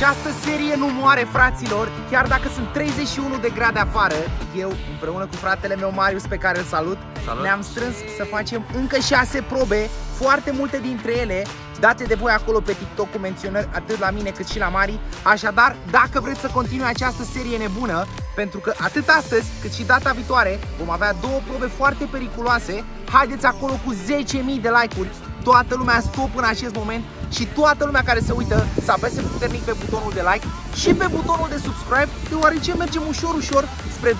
Această serie nu moare, fraților, chiar dacă sunt 31 de grade afară. Eu, împreună cu fratele meu Marius, pe care îl salut, ne-am strâns să facem încă 6 probe, foarte multe dintre ele date de voi acolo pe TikTok cu menționări atât la mine cât și la Mari. Așadar, dacă vreți să continui această serie nebună, pentru că atât astăzi cât și data viitoare vom avea 2 probe foarte periculoase, haideți acolo cu 10.000 de like-uri. Toată lumea stop în acest moment și toată lumea care se uită să apese puternic pe butonul de like și pe butonul de subscribe, deoarece mergem ușor, ușor spre 200.000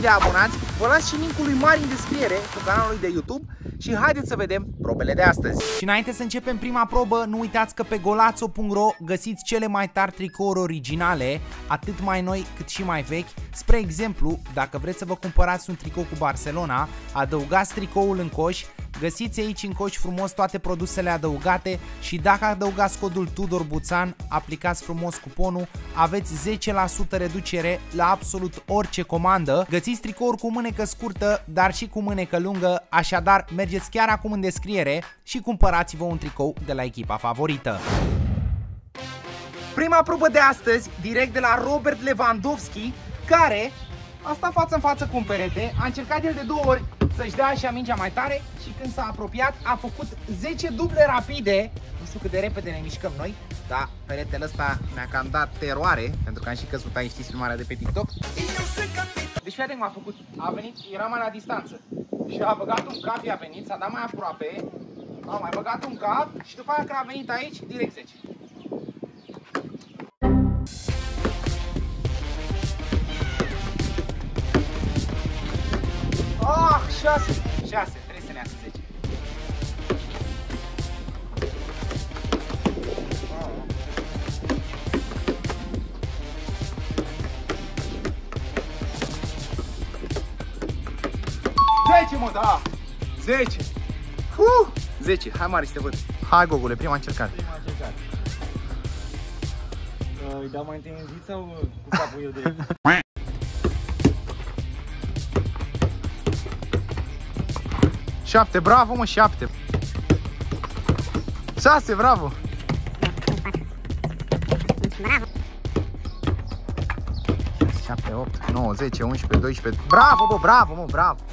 de abonați. Vă las și linkul lui Mari în descriere cu canalul de YouTube și haideți să vedem probele de astăzi. Și înainte să începem prima probă, nu uitați că pe golazo.ro găsiți cele mai tari tricouri originale, atât mai noi cât și mai vechi. Spre exemplu, dacă vreți să vă cumpărați un tricou cu Barcelona, adăugați tricoul în coș. Găsiți aici în coș frumos toate produsele adăugate și dacă adăugați codul Tudor Buțan, aplicați frumos cuponul, aveți 10% reducere la absolut orice comandă. Găsiți tricouri cu mânecă scurtă, dar și cu mânecă lungă, așadar mergeți chiar acum în descriere și cumpărați-vă un tricou de la echipa favorită. Prima probă de astăzi, direct de la Robert Lewandowski, care a stat față în față cu un perete, a încercat el de 2 ori să-și dea așa mingea mai tare și când s-a apropiat a făcut 10 duble rapide. Nu știu cât de repede ne mișcăm noi, dar peretele ăsta mi-a cam dat teroare, pentru că am și căzut, aici știți filmarea de pe TikTok. Deci fii atent cum a făcut, a venit, era mai la distanță și a băgat un cap, i-a venit, s-a dat mai aproape, a mai băgat un cap și după aia când a venit aici, direct 10. Ah, 6, trebuie să ne iasă 10. Da! 10! 10! Hai, Mari, să te văd! Hai, Gogule, prima încercare! Îi dau mai întâi în zi sau cu capul eu de... Șapte, bravo, mă, 7. 6, bravo! Bravo! 7, 8, 9, 10, 11, 12... Bravo, bă, bravo, mă, bravo!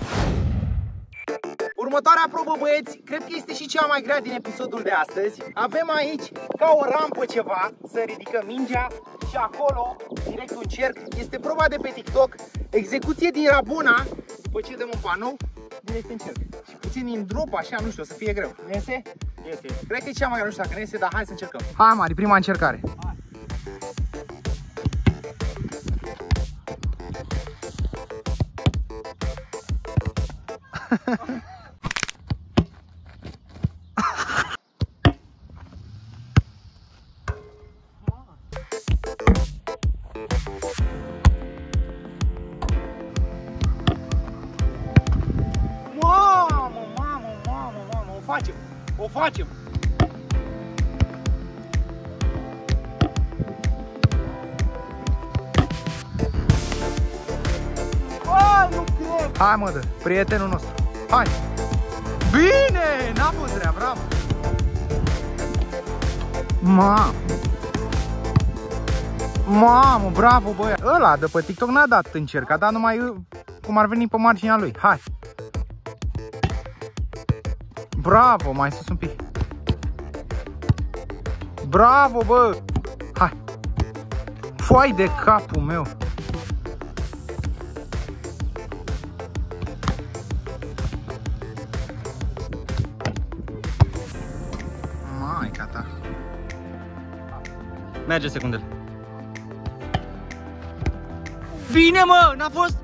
Următoarea probă, băieți, cred că este și cea mai grea din episodul de astăzi. Avem aici ca o rampă ceva, să ridicăm mingea și acolo, direct un cerc. Este proba de pe TikTok, execuție din rabona, după ce dăm un panou, direct în cerc. Și puțin din drop, așa, nu știu, o să fie greu. Nu iese? Iese. Cred că e cea mai grea, nu știu dacă nu iese, dar hai să încercăm. Hai, Mari, prima încercare. Hai. O facem! Oh, nu cred! Hai, mă, dă, prietenul nostru! Hai! Bine! N-a fost rea, bravo! Mamă, bravo, băia! Ăla de pe TikTok n-a dat în cerc, a dat numai cum ar veni pe marginea lui. Hai! Bravo, mai sus un pic. Bravo, bă! Hai! Foai de capul meu! Maica ta! Merge secundele. Bine, mă! N-a fost...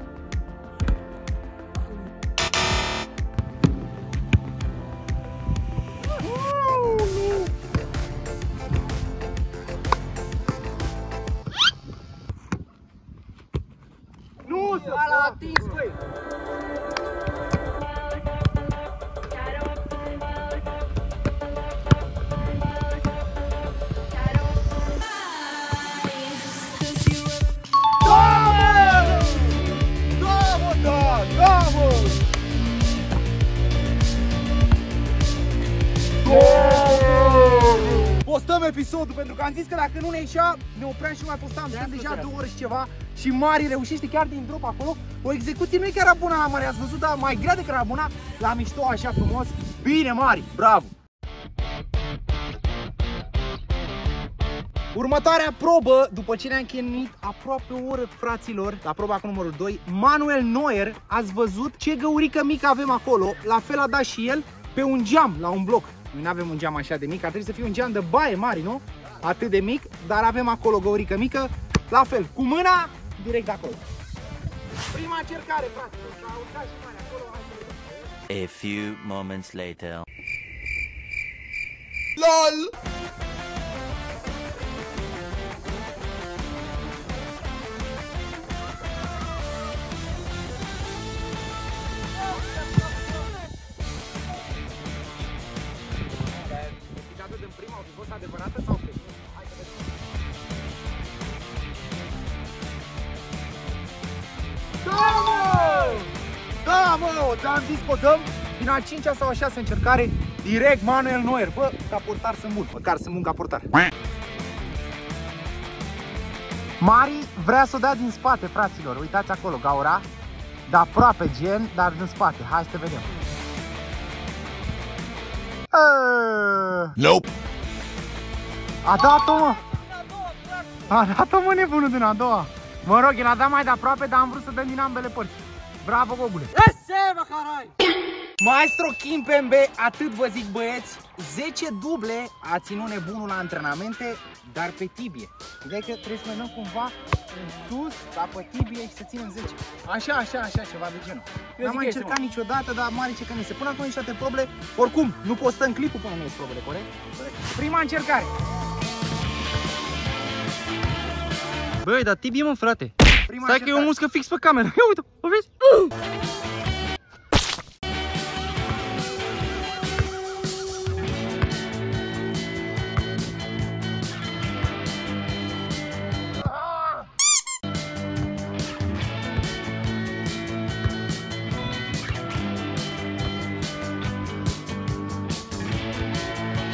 dăm episodul, pentru că am zis că dacă nu ne ieșea, ne opream și nu mai postam. Sunt deja 2 ore și ceva și Mari reușește chiar din drop acolo. O execuție nu e chiar bună la Mari, ați văzut, dar mai grea decât la bună, la mișto, așa frumos. Bine, Mari, bravo! Următoarea probă, după ce ne-a închinit aproape o oră, fraților, la proba cu numărul 2, Manuel Neuer, ați văzut ce găurică mică avem acolo, la fel a dat și el pe un geam, la un bloc. Noi nu avem un geam așa de mic, ar trebui să fie un geam de baie mare, nu? Atât de mic, dar avem acolo găurică mică, la fel, cu mâna, direct de acolo. Prima încercare, fraților, s-a urcat și mare acolo. A few moments later. LOL! Adevărată sau pe? Hai să vedem. Da, mă! Da, mă! Dar am zis că o dăm din a 5-a sau a 6-a încercare direct Manuel Neuer. Bă, ca portar sunt bun, măcar sunt bun ca portar. Mari vrea să o dea din spate, fraților. Uitați acolo, gaura. De aproape gen, dar din spate. Hai să vedem. Nope! A dat-o, mă! A dat-o, mă, nebunul din a doua! Mă rog, el a dat mai de aproape, dar am vrut să dăm din ambele părți. Bravo, gogule! Iese, mă, carai! Maestro Kimpembe, atât vă zic, băieți, 10 duble a ținut nebunul la antrenamente, dar pe tibie. Ideea că trebuie să mergem cumva în sus, dar pe tibie și să ținem 10. Așa, ceva de genul. N-am mai încercat niciodată, dar mare ce că nu se pune acolo nici toate probele. Oricum, nu poți să în clipul până nu ies probele, corect? Prima încercare! Băi, dar tibie, mă, frate. Stai că eu muscă fix pe camera. Ia uite, o vezi?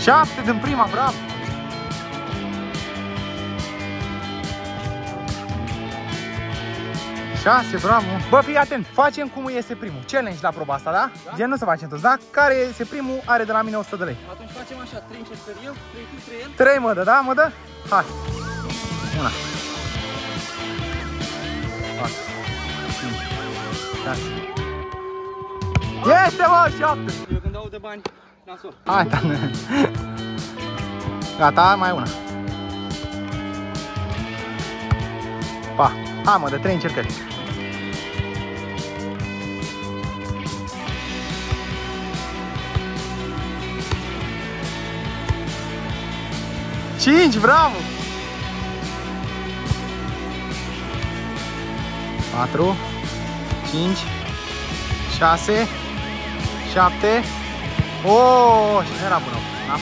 Șapte din prima, bravo! Șase, bravo! Bă, fii atent! Facem cum iese primul. Challenge la proba asta, da? Gen nu se facem toți, da? Care iese primul are de la mine 100 de lei. Atunci facem așa, 3 încercări eu, 3 tu, 3 el. 3 mă dă, da? Mă dă? Hai! 1, 4, 5, 6. Este, mă, 7! Eu când dau de bani, nasol. Hai, da! Gata, mai una. Pa! Hai, mă, de 3 încercări. Cinci, bravo! 4, 5, 6, 7. Oh, și nu era bună, da?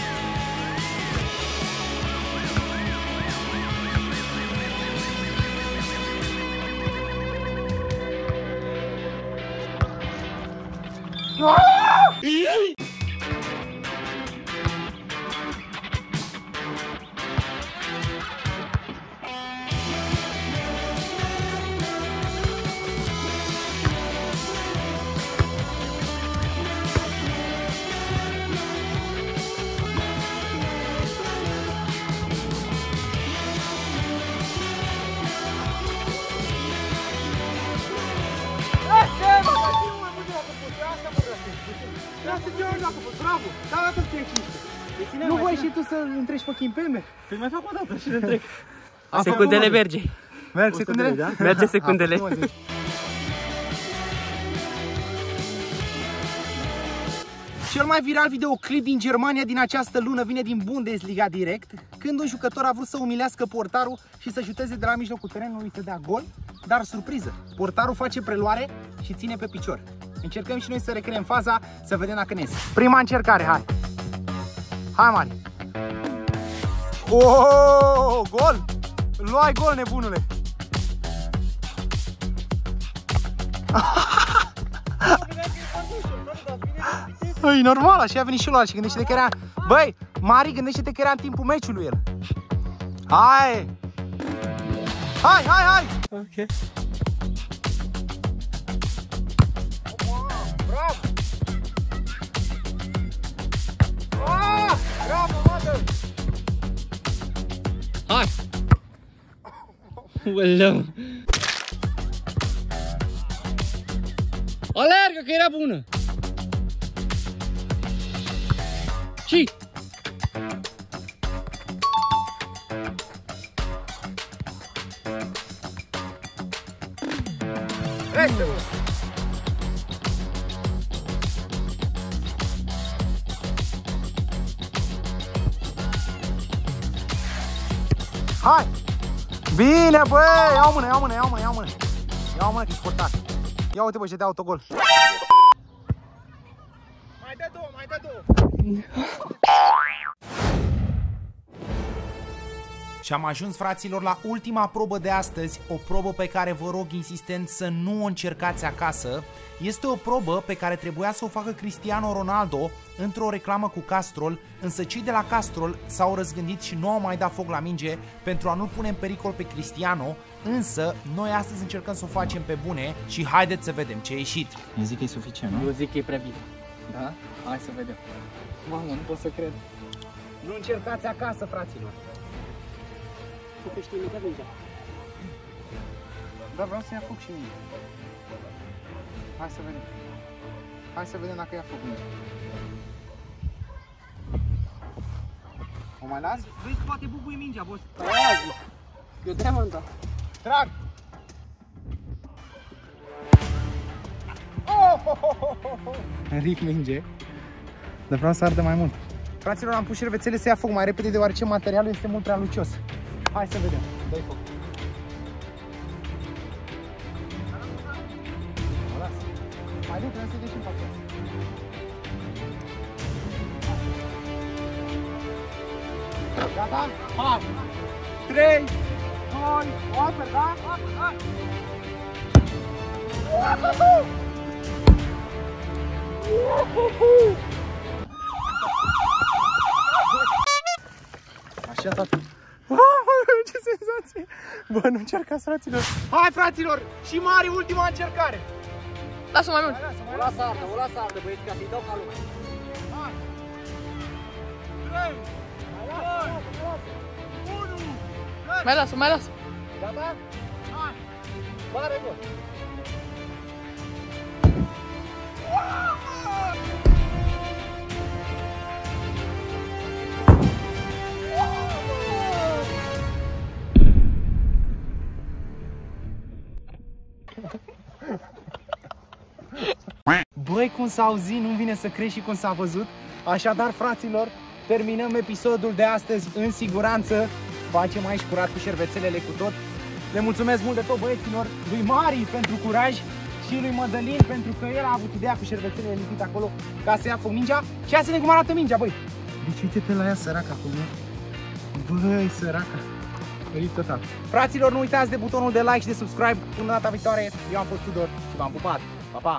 Bravo! Dar atât ție 15. Nu voi și tu să întreci pe Kimpembe? Păi mai fac o dată și le trec. Secundele merge. Merg secundele? Da? Merge secundele. Cel mai viral videoclip din Germania din această lună vine din Bundesliga direct, când un jucător a vrut să umilească portarul și să șuteze de la mijlocul terenului să dea gol, dar surpriză, portarul face preluare și ține pe picior. Încercăm și noi să recreăm faza, să vedem dacă ne iese. Prima încercare, hai! Hai, Mari! Oh, gol! Luai gol, nebunule! E normal, așa a venit și lui și gândește-te că era... Băi, Mari, gândește-te că era în timpul meciului el. Hai! Hai, hai, hai! Ok. Bravo! Ah, bravo, mată! Hai! Ueleu! Alergă că era bună! Și... Hai! Bine, băi! Ia-o mână, ia-o mână, ia-o mână, ia-o mână! Ia-o mână că ești portat! Ia uite, băi, și dea autogol! Mai dă două, mai dă două! Și am ajuns, fraților, la ultima probă de astăzi, o probă pe care vă rog insistent să nu o încercați acasă. Este o probă pe care trebuia să o facă Cristiano Ronaldo într-o reclamă cu Castrol, însă cei de la Castrol s-au răzgândit și nu au mai dat foc la minge pentru a nu pune în pericol pe Cristiano, însă noi astăzi încercăm să o facem pe bune și haideți să vedem ce a ieșit. Eu zic că e suficient, nu? Eu zic că e prea bine. Da? Hai să vedem. Mamă, nu pot să cred. Nu încercați acasă, fraților. Tu că știi imediat mingea. Dar vreau să-i afoc și mingea. Hai să vedem. Hai să vedem dacă i-a afoc mingea. O mai las? Vrei să poate bubui mingea, boss. Aia, eu de-aia m-am dat. Trag! Ric minge. Dar vreau să ardă mai mult. Fraților, am pus șervețele să ia foc mai repede, deoarece materialul este mult prea lucios. Hai să vedem. Dă-i foc. Mai dă-i, trebuie să-i deci în față. Gata? Hai! 3, 2, 1, da? Hai! Uhuhu! Uhuhu! Așa, tata. Ce senzație! Bă, nu încercați, fraților! Hai, fraților! Și Mari, ultima încercare! Lasă-o mai mult! O lasă ardă, o lasă ardă, băieți, ca să-i dau ca lumea! Hai! 3, 2, 1, 3! Mai lasă, mai lasă! Gata? Hai! Mare gol! Băi, cum s-a auzit, nu-mi vine să crezi și cum s-a văzut. Așadar, fraților, terminăm episodul de astăzi în siguranță. Facem aici curat cu șervețelele cu tot. Le mulțumesc mult de tot, băieților, lui Mari pentru curaj și lui Mădălin pentru că el a avut ideea cu șervețelele lipite acolo ca să ia foc mingea. Și ia să ne cum arată mingea, băi. Deci uite pe la ea, săraca, cum e. Băi, săraca. Tot. Fraților, nu uitați de butonul de like și de subscribe. Până data viitoare, eu am fost Tudor și v-am pupat. Pa, pa!